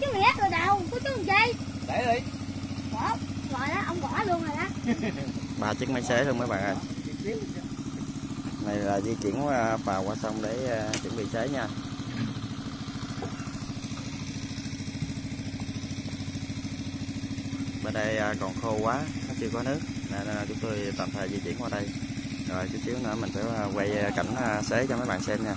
chứ mẹ rồi đâu, có chứ làm gì. Để đi. Bỏ, rồi đó, ông bỏ luôn rồi đó. 3 chiếc máy xế luôn mấy bạn ơi. Này là di chuyển phà qua sông để chuẩn bị xế nha. Bên đây còn khô quá, nó chưa có nước nên chúng tôi tạm thời di chuyển qua đây. Rồi chút xíu nữa mình sẽ quay cảnh xế cho mấy bạn xem nha.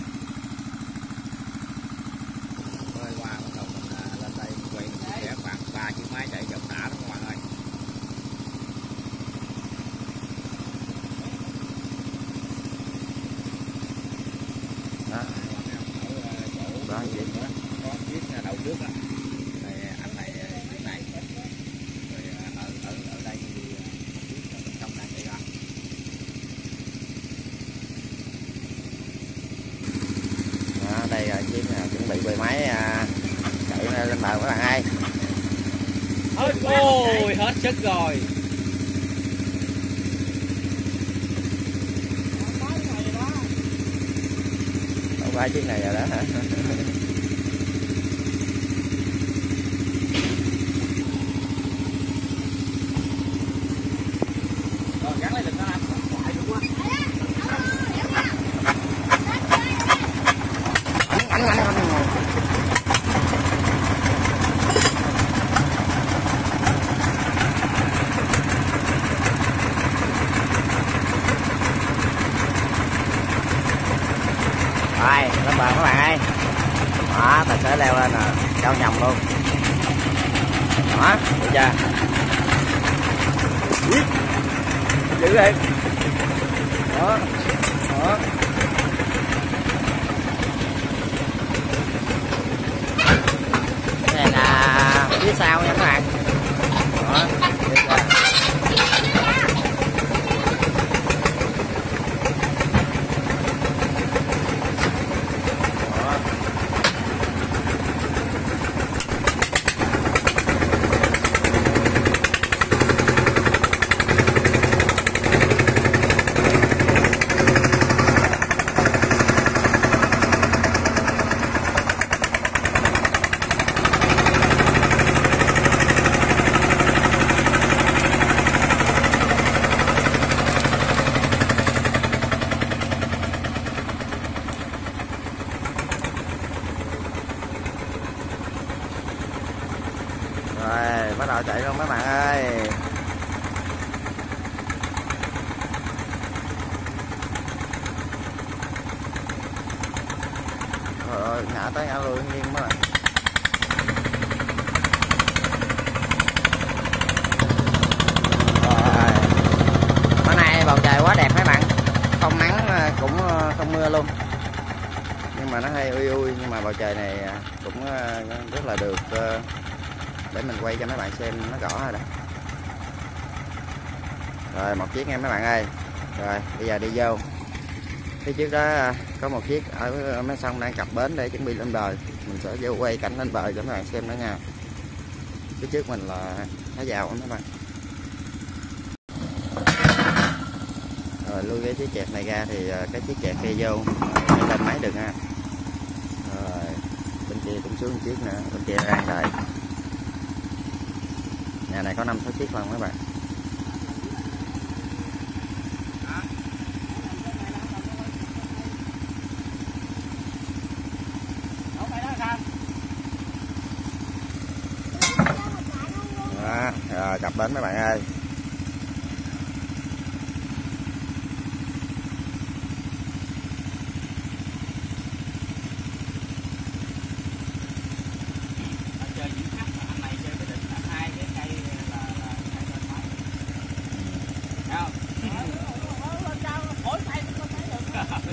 Chất rồi. Đâu ba chiếc này rồi đó hả? Quay cho mấy bạn xem nó rõ rồi đó. Rồi một chiếc nghe mấy bạn ơi. Rồi bây giờ đi vô. Phía trước đó có một chiếc ở mấy sông đang cặp bến để chuẩn bị lên bờ. Mình sẽ vô quay cảnh lên bờ cho mấy bạn xem nữa nha. Phía trước mình là nó vào mấy bạn. Rồi lui cái chiếc chẹt này ra thì cái chiếc chẹt kia vô để lên máy được ha. Rồi bên kia cũng xuống chiếc nữa, bên kia đang đợi. Nhà này có 5-6 chiếc luôn mấy bạn. Đó, rồi cặp bến mấy bạn ơi.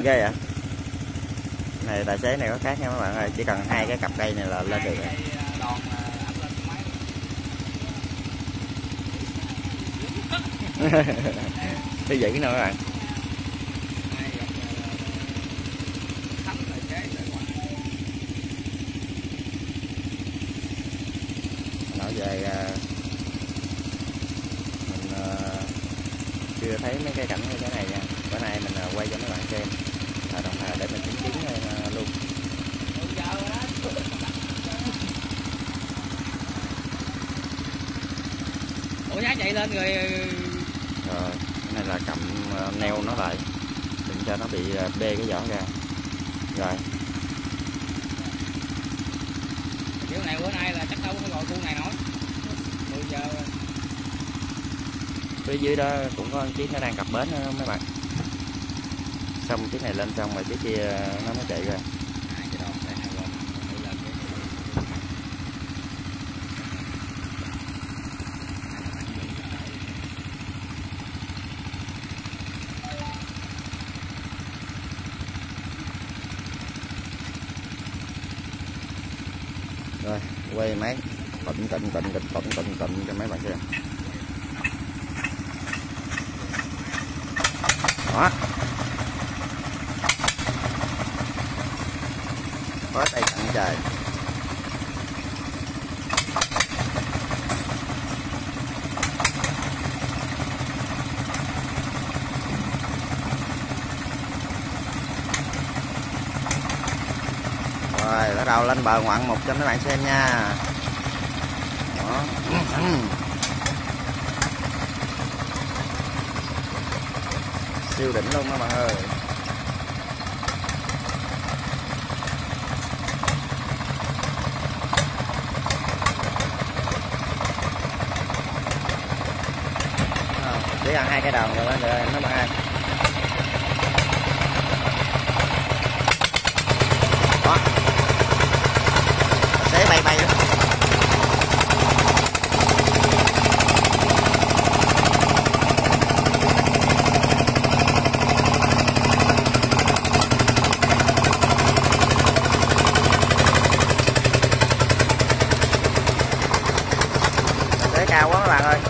Ghê vậy? Này tài xế này có khác nha mấy bạn ơi, chỉ cần 2 cái cặp cây này là lên được rồi. Thì vậy nữa các bạn. Nói về mình chưa thấy mấy cái cảnh như thế này nha. Bữa nay mình quay cho mấy bạn xem. Rồi đồng thời để mình chứng kiến luôn. ổ giá chạy lên rồi. Rồi cái này là cầm neo nó lại, đừng cho nó bị bê cái vỏ ra. Rồi kiểu này bữa nay là chắc đâu có gọi cu này nói 10 giờ rồi. Phía dưới đó cũng có chiếc nó đang cặp bến đó mấy bạn. Xong chiếc này lên xong rồi chiếc kia nó mới chạy ra. Rồi quay máy tịnh cho mấy bạn xem. Đó. Có tay cận trời. Rồi bắt đầu lên bờ ngoạn mục cho mấy bạn xem nha. Đó. Siêu đỉnh luôn đó bạn ơi. Để ăn hai cái đồng rồi nó bạn ơi. Đó. Xế bay luôn. Cao quá các bạn ơi.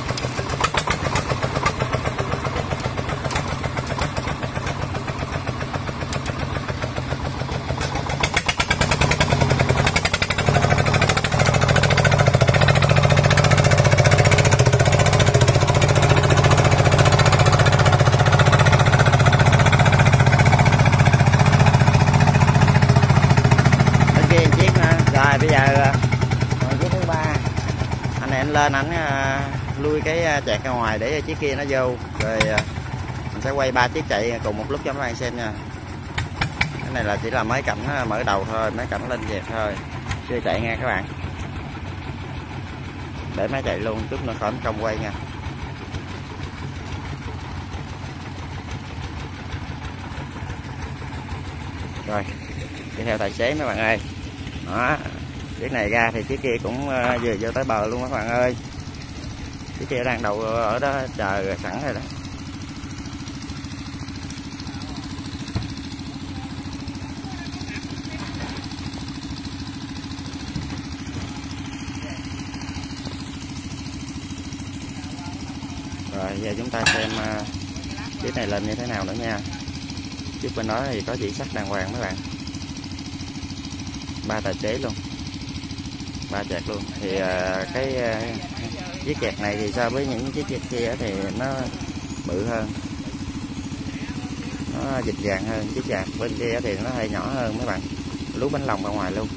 Bên kia một chiếc nữa. Rồi bây giờ chiếc thứ ba. Anh lên ảnh lui cái chạy ra ngoài để chiếc kia nó vô, rồi mình sẽ quay ba chiếc chạy cùng một lúc cho các bạn xem nha. Cái này là chỉ là mấy cảnh mở đầu thôi, mấy cảnh lên dẹp thôi, chưa chạy nha các bạn. Để máy chạy luôn chút nữa khỏi công quay nha. Rồi đi theo tài xế mấy bạn ơi. Đó, chiếc này ra thì chiếc kia cũng vừa vô tới bờ luôn các bạn ơi. Chiếc kia đang đậu ở đó chờ rồi, sẵn rồi đó. Rồi giờ chúng ta xem chiếc này lên như thế nào nữa nha. Chiếc bên đó thì có chỉ sắt đàng hoàng mấy bạn. Ba tài xế luôn, ba chẹt luôn. Thì cái chiếc chẹt này thì so với những chiếc chẹt kia thì nó bự hơn, nó dịch dạng hơn. Chiếc chẹt bên kia thì nó hơi nhỏ hơn mấy bạn, lú bánh lòng ra ngoài luôn.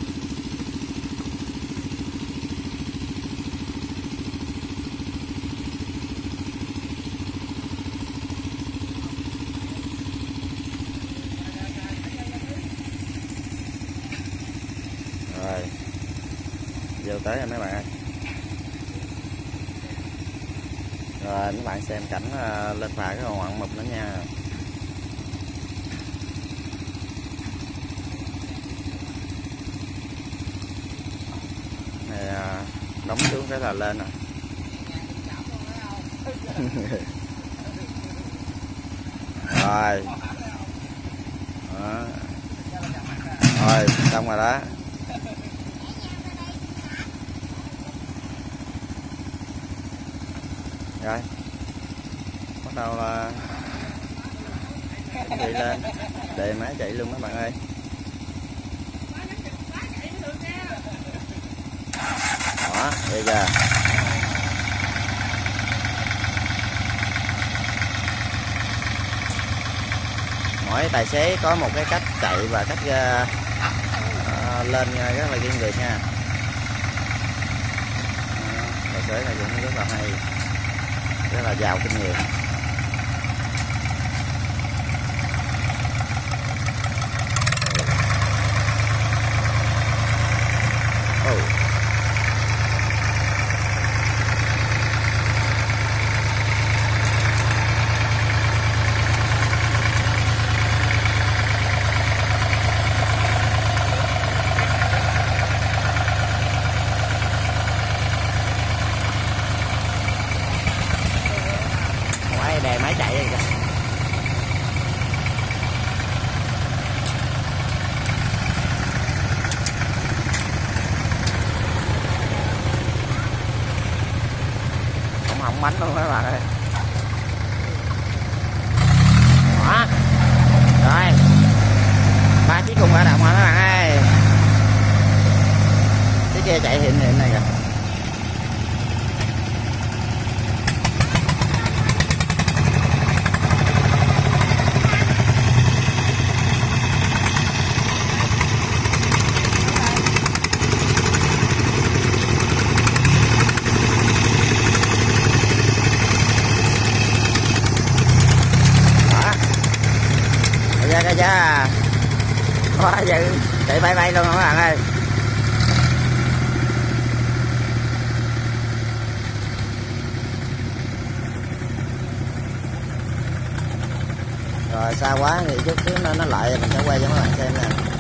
Rồi vô tới rồi mấy bạn ơi. Rồi mấy bạn xem cảnh lên phà cái ngoạn mục nữa nha. Này đóng xuống cái là lên rồi. Rồi đó. Rồi xong rồi đó. Rồi bắt đầu là chuẩn bị lên để máy chạy luôn các bạn ơi. Đó bây giờ mỗi tài xế có một cái cách chạy và cách lên rất là riêng biệt nha. Tài xế này cũng rất là hay. rất là giàu kinh nghiệm. Đè máy chạy đây kìa. Không hỏng bánh luôn các bạn ơi. Đó. Rồi. Ba chiếc cùng hoạt động hả các bạn ơi. Chiếc kia chạy hiện này kìa. Quá dữ, chạy bay bay luôn các bạn ơi. Rồi xa quá thì chút xíu nó lại mình sẽ quay cho các bạn xem nè.